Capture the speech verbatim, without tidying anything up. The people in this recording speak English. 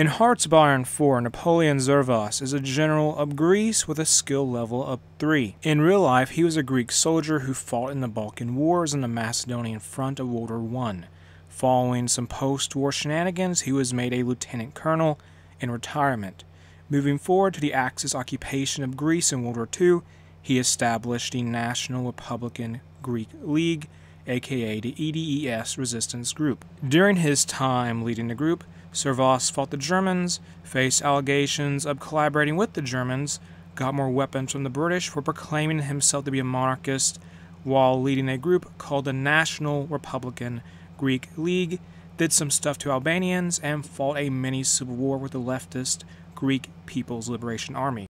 In Hearts of Iron four, Napoleon Zervas is a general of Greece with a skill level of three. In real life, he was a Greek soldier who fought in the Balkan Wars on the Macedonian front of World War One. Following some post-war shenanigans, he was made a lieutenant colonel in retirement. Moving forward to the Axis occupation of Greece in World War Two, he established the National Republican Greek League, aka the E D E S resistance group. During his time leading the group, Zervas fought the Germans, faced allegations of collaborating with the Germans, got more weapons from the British for proclaiming himself to be a monarchist, while leading a group called the National Republican Greek League, did some stuff to Albanians, and fought a mini-civil war with the leftist Greek People's Liberation Army.